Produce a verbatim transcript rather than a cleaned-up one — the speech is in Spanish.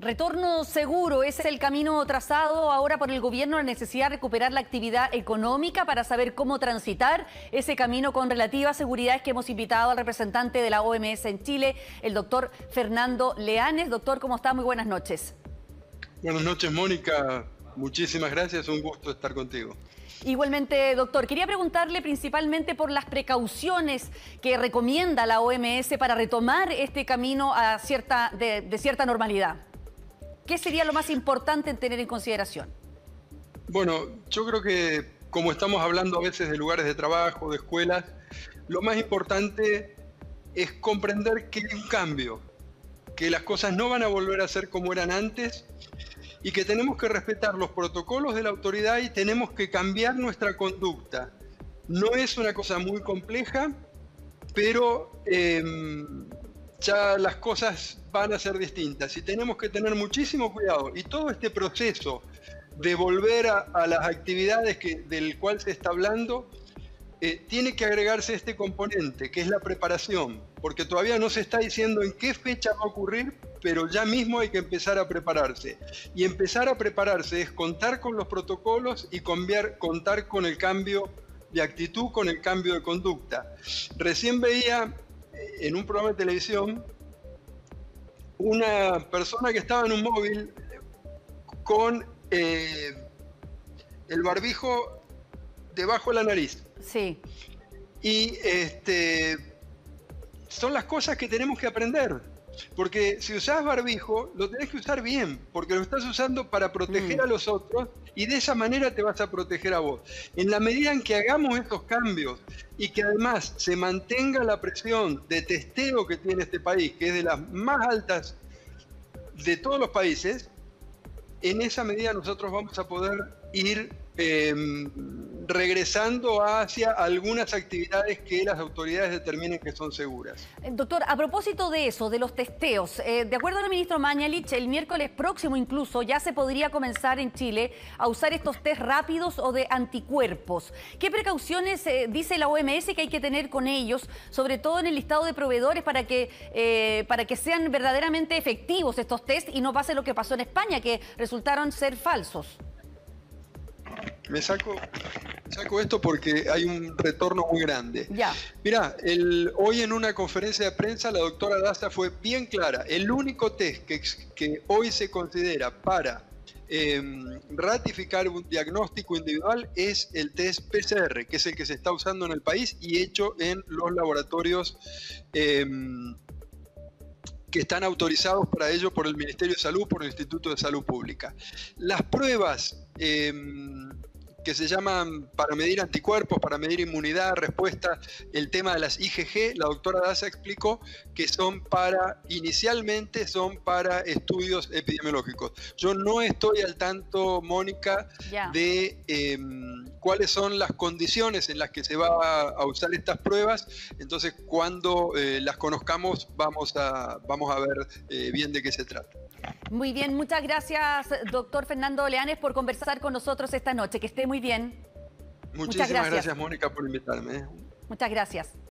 Retorno seguro, ese es el camino trazado ahora por el gobierno, la necesidad de recuperar la actividad económica para saber cómo transitar ese camino con relativa seguridad. Es que hemos invitado al representante de la O M S en Chile, el doctor Fernando Leanes. Doctor, ¿cómo está? Muy buenas noches. Buenas noches, Mónica. Muchísimas gracias, un gusto estar contigo. Igualmente, doctor, quería preguntarle principalmente por las precauciones que recomienda la O M S para retomar este camino a cierta, de, de cierta normalidad. ¿Qué sería lo más importante en tener en consideración? Bueno, yo creo que como estamos hablando a veces de lugares de trabajo, de escuelas, lo más importante es comprender que hay un cambio, que las cosas no van a volver a ser como eran antes, y que tenemos que respetar los protocolos de la autoridad y tenemos que cambiar nuestra conducta. No es una cosa muy compleja, pero eh, ya las cosas van a ser distintas y tenemos que tener muchísimo cuidado. Y todo este proceso de volver a, a las actividades que, del cual se está hablando, eh, tiene que agregarse este componente, que es la preparación, porque todavía no se está diciendo en qué fecha va a ocurrir, pero ya mismo hay que empezar a prepararse. Y empezar a prepararse es contar con los protocolos y conviar, contar con el cambio de actitud, con el cambio de conducta. Recién veía en un programa de televisión una persona que estaba en un móvil con eh, el barbijo debajo de la nariz. Sí. Y este, son las cosas que tenemos que aprender. Porque si usás barbijo, lo tenés que usar bien, porque lo estás usando para proteger mm. a los otros y de esa manera te vas a proteger a vos. En la medida en que hagamos estos cambios y que además se mantenga la presión de testeo que tiene este país, que es de las más altas de todos los países, en esa medida nosotros vamos a poder ir eh, regresando hacia algunas actividades que las autoridades determinen que son seguras. Doctor, a propósito de eso, de los testeos, eh, de acuerdo al ministro Mañalich, el miércoles próximo incluso ya se podría comenzar en Chile a usar estos test rápidos o de anticuerpos. ¿Qué precauciones eh, dice la O M S que hay que tener con ellos, sobre todo en el listado de proveedores, para que, eh, para que sean verdaderamente efectivos estos test y no pase lo que pasó en España, que resultaron ser falsos? Me saco, saco esto porque hay un retorno muy grande. Ya. Mirá, el, hoy en una conferencia de prensa la doctora Daza fue bien clara. El único test que, que hoy se considera para eh, ratificar un diagnóstico individual es el test P C R, que es el que se está usando en el país y hecho en los laboratorios eh, que están autorizados para ello por el Ministerio de Salud, por el Instituto de Salud Pública. Las pruebas eh, que se llaman para medir anticuerpos, para medir inmunidad, respuesta, el tema de las I G G, la doctora Daza explicó que son para, inicialmente son para estudios epidemiológicos. Yo no estoy al tanto, Mónica, yeah. de eh, cuáles son las condiciones en las que se va a usar estas pruebas, entonces cuando eh, las conozcamos vamos a, vamos a ver eh, bien de qué se trata. Muy bien, muchas gracias, doctor Fernando Leanes, por conversar con nosotros esta noche. Que esté muy bien. Muchísimas gracias, gracias Mónica, por invitarme. Muchas gracias.